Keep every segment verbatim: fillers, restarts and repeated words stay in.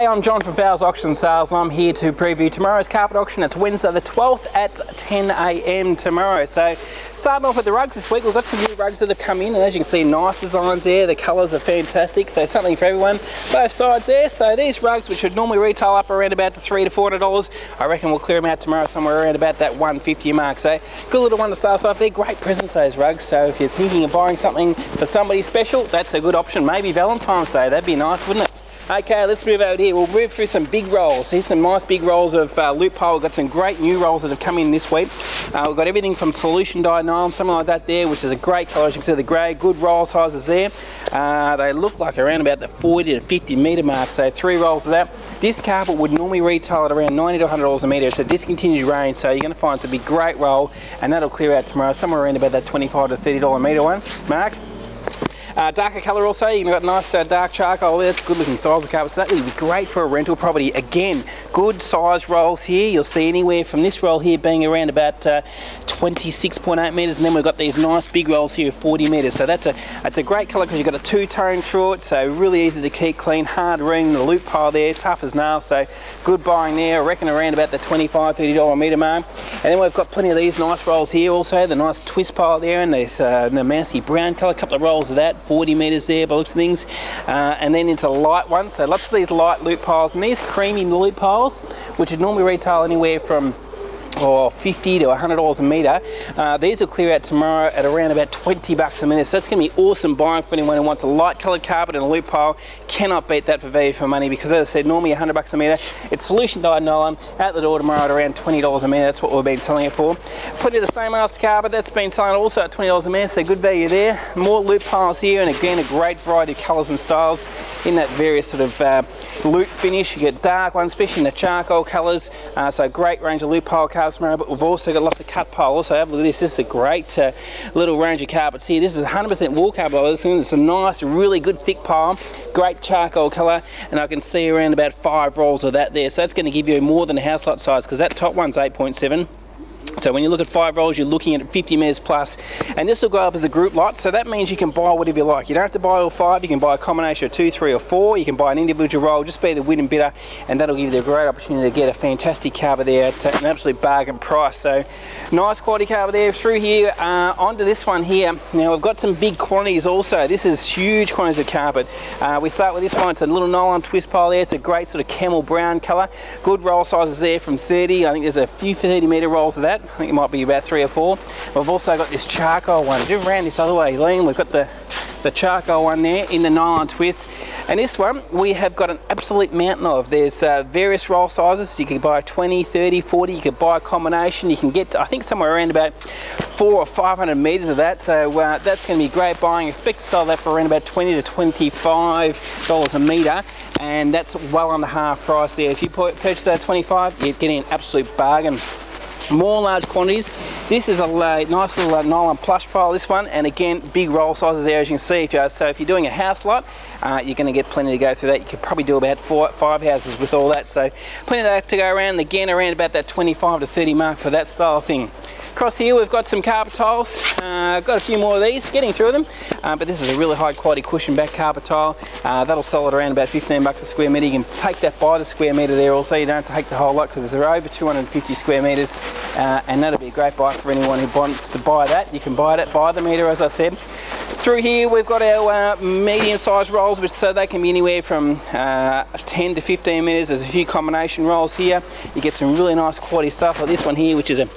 Hey, I'm John from Fowles Auctions and Sales and I'm here to preview tomorrow's carpet auction. It's Wednesday the twelfth at ten A M tomorrow. So starting off with the rugs this week, we've got some new rugs that have come in, and as you can see, nice designs there. The colours are fantastic, so something for everyone, both sides there. So these rugs, which should normally retail up around about the three to four hundred dollars, I reckon we'll clear them out tomorrow somewhere around about that one fifty mark. So good little one to start off. They're great presents, those rugs. So if you're thinking of buying something for somebody special, that's a good option. Maybe Valentine's Day, that'd be nice, wouldn't it? Okay, let's move over here. We'll move through some big rolls. Here's some nice big rolls of uh, loop pole. We've got some great new rolls that have come in this week. Uh, we've got everything from solution dye nylon, something like that there, which is a great colour. As you can see, the grey, good roll sizes there. Uh, they look like around about the forty to fifty metre mark, so three rolls of that. This carpet would normally retail at around ninety to a hundred dollars a metre. It's a discontinued range, so you're going to find it's a big, great roll, and that'll clear out tomorrow, somewhere around about that twenty-five to thirty dollars a metre one mark. Uh, darker colour also, you've got nice uh, dark charcoal there. It's good looking size of carpet, so that would be great for a rental property. Again, good size rolls here. You'll see anywhere from this roll here being around about uh, twenty-six point eight metres, and then we've got these nice big rolls here of forty metres. So that's a that's a great colour because you've got a two-tone through it, so really easy to keep clean, hard ring, the loop pile there, tough as nails, so good buying there. I reckon around about the twenty-five to thirty dollars a metre mark. And then we've got plenty of these nice rolls here also, the nice twist pile there, and the, uh, the mousy brown colour, a couple of rolls of that, forty metres there by the looks of things, uh, and then into light ones, so lots of these light loop piles, and these creamy loop piles, which would normally retail anywhere from or fifty to a hundred dollars a metre. Uh, these will clear out tomorrow at around about twenty bucks a minute, so that's going to be awesome buying for anyone who wants a light coloured carpet and a loop pile. Cannot beat that for value for money, because as I said, normally a hundred bucks a metre. It's solution dyed nylon, out the door tomorrow at around twenty dollars a metre. That's what we've been selling it for. Plenty of the Stainmaster carpet, that's been selling also at twenty dollars a metre, so good value there. More loop piles here, and again a great variety of colours and styles in that various sort of uh, loop finish. You get dark ones, especially in the charcoal colours, uh, so great range of loop pile colours. But we've also got lots of cut pole. Also, have a look at this. This is a great uh, little range of carpets here. This is one hundred percent wall carpet. It's a nice, really good thick pile, great charcoal colour, and I can see around about five rolls of that there. So that's going to give you more than a house lot size, because that top one's eight point seven. So when you look at five rolls, you're looking at fifty metres plus, and this will go up as a group lot, so that means you can buy whatever you like. You don't have to buy all five, you can buy a combination of two, three or four, you can buy an individual roll, just be the win and bidder, and that'll give you a great opportunity to get a fantastic carpet there at an absolute bargain price. So nice quality carpet there. Through here, uh, onto this one here, now we've got some big quantities also. This is huge quantities of carpet. Uh, we start with this one, it's a little nylon twist pile there, it's a great sort of camel brown colour, good roll sizes there from thirty, I think there's a few thirty metre rolls of that. I think it might be about three or four. We've also got this charcoal one. Do round this other way, Liam. We've got the, the charcoal one there in the nylon twist. And this one we have got an absolute mountain of. There's uh, various roll sizes. You can buy twenty, thirty, forty. You can buy a combination. You can get to, I think, somewhere around about four or five hundred meters of that. So uh, that's going to be great buying. Expect to sell that for around about twenty to twenty-five dollars a meter, and that's well under half price there. If you purchase that at twenty-five, you're getting an absolute bargain. More large quantities. This is a uh, nice little uh, nylon plush pile, this one, and again big roll sizes there, as you can see. If you are, so if you're doing a house lot, uh, you're going to get plenty to go through that. You could probably do about four, five houses with all that, so plenty of that to go around, and again around about that twenty-five to thirty mark for that style of thing. Across here we've got some carpet tiles, uh, got a few more of these, getting through them, uh, but this is a really high quality cushion back carpet tile. Uh, that'll sell at around about fifteen bucks a square metre. You can take that by the square metre there also, you don't have to take the whole lot because there are over two hundred fifty square metres, uh, and that'll be a great buy for anyone who wants to buy that. You can buy it by the metre, as I said. Through here we've got our uh, medium sized rolls, which so they can be anywhere from uh, ten to fifteen metres. There's a few combination rolls here. You get some really nice quality stuff like this one here, which is a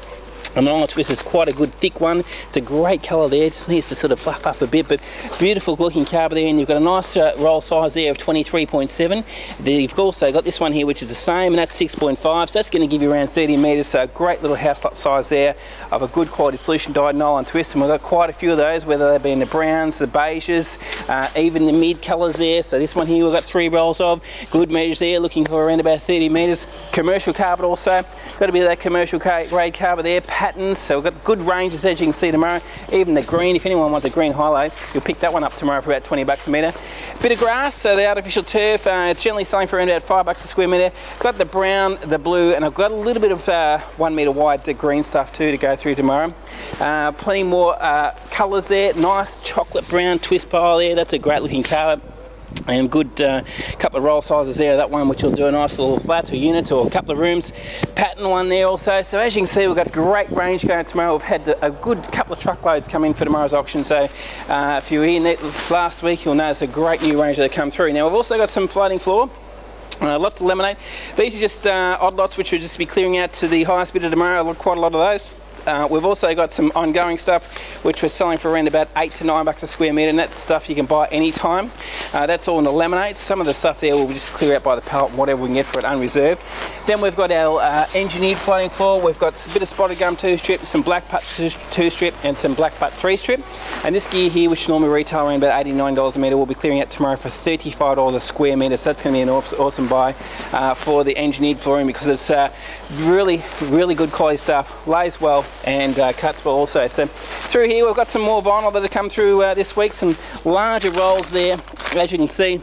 And the nylon twist is quite a good thick one. It's a great colour there. It just needs to sort of fluff up a bit, but beautiful looking carpet there. And you've got a nice uh, roll size there of twenty-three point seven. Then you've also got this one here, which is the same, and that's six point five. So that's going to give you around thirty metres. So a great little house lot size there of a good quality solution dyed nylon twist. And we've got quite a few of those, whether they be in the browns, the beiges, uh, even the mid colours there. So this one here we've got three rolls of. Good metres there, looking for around about thirty metres. Commercial carpet also. Got to be that commercial grade carpet there. Patterns, so we've got good ranges, as you can see tomorrow. Even the green, if anyone wants a green highlight, you'll pick that one up tomorrow for about twenty bucks a metre. Bit of grass, so the artificial turf, uh, it's generally selling for around about five bucks a square metre. Got the brown, the blue, and I've got a little bit of uh, one metre wide green stuff too to go through tomorrow. Uh, plenty more uh, colours there, nice chocolate brown twist pile there, that's a great looking colour. and good uh, couple of roll sizes there, that one which will do a nice little flat or unit or a couple of rooms, pattern one there also. So as you can see, we've got a great range going tomorrow. We've had a good couple of truckloads come in for tomorrow's auction, so uh, if you were in it last week, you'll notice a great new range that have come through. Now we've also got some floating floor, Uh, lots of lemonade. These are just uh, odd lots which we'll just be clearing out to the highest bidder tomorrow, quite a lot of those. Uh, we've also got some ongoing stuff which we're selling for around about eight to nine bucks a square metre, and that stuff you can buy any time. Uh, that's all in the laminates. Some of the stuff there we'll just clear out by the pallet, whatever we can get for it unreserved. Then we've got our uh, engineered floating floor. We've got a bit of spotted gum two strip, some black butt two, two strip, and some black butt three strip. And this gear here, which normally retail around about eighty-nine dollars a metre, we'll be clearing out tomorrow for thirty-five dollars a square metre. So that's going to be an awesome buy uh, for the engineered flooring, because it's uh, really, really good quality stuff, lays well, and uh, cuts well also. So through here we've got some more vinyl that have come through uh, this week, some larger rolls there as you can see.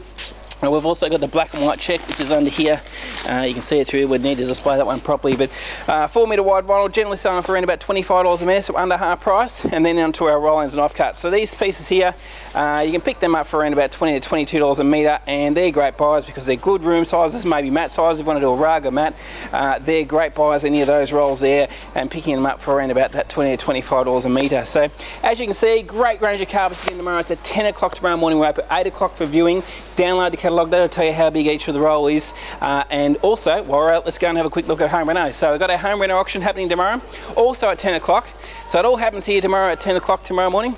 And we've also got the black and white check which is under here. Uh, you can see it through, we'd need to display that one properly, but uh, four metre wide vinyl, generally selling for around about twenty-five dollars a metre, so under half price. And then onto our roll-ins and off-cuts. So these pieces here, uh, you can pick them up for around about twenty to twenty-two dollars a metre, and they're great buys because they're good room sizes, maybe mat sizes, if you want to do a rug or mat, uh, they're great buys, any of those rolls there, and picking them up for around about that twenty to twenty-five dollars a metre. So as you can see, great range of carpets again tomorrow. It's at ten o'clock tomorrow morning, we're open at eight o'clock for viewing. Download the catalog, that'll tell you how big each of the roll is. Uh, and also, while we're out, let's go and have a quick look at home reno. So we've got our home reno auction happening tomorrow, also at ten o'clock. So it all happens here tomorrow at ten o'clock tomorrow morning.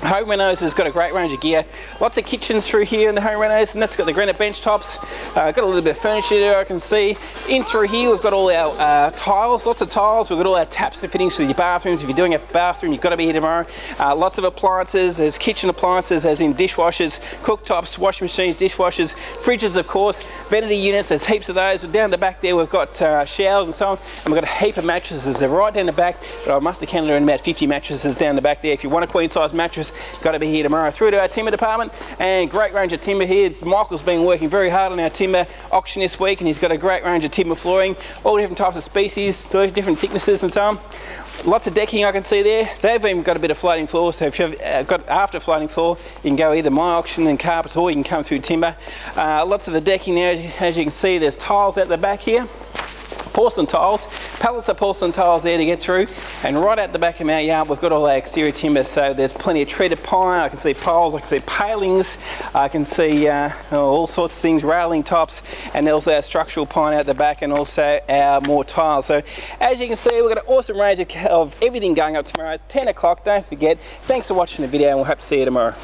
Home renos has got a great range of gear. Lots of kitchens through here in the home renos, and that's got the granite bench tops. Uh, got a little bit of furniture there I can see. In through here we've got all our uh, tiles, lots of tiles. We've got all our taps and fittings for your bathrooms. If you're doing a bathroom, you've got to be here tomorrow. Uh, lots of appliances, there's kitchen appliances, as in dishwashers, cooktops, washing machines, dishwashers, fridges of course, vanity units, there's heaps of those. Down the back there we've got uh, showers and so on, and we've got a heap of mattresses. They're right down the back, but I must have counted around about fifty mattresses down the back there. If you want a queen size mattress, got to be here tomorrow. Through to our timber department, and great range of timber here. Michael's been working very hard on our timber auction this week, and he's got a great range of timber flooring, all different types of species, different thicknesses and so on. Lots of decking I can see there. They've even got a bit of floating floor, so if you've got after floating floor, you can go either my auction and carpets, or you can come through timber. Uh, lots of the decking there, as you can see, there's tiles at the back here. Porcelain tiles, pallets of porcelain tiles there to get through, and right out the back of our yard we've got all our exterior timber, so there's plenty of treated pine. I can see poles, I can see palings, I can see uh, all sorts of things, railing tops, and also our structural pine out the back, and also our more tiles. So as you can see, we've got an awesome range of, of everything going up tomorrow. It's ten o'clock, don't forget. Thanks for watching the video, and we'll hope to see you tomorrow.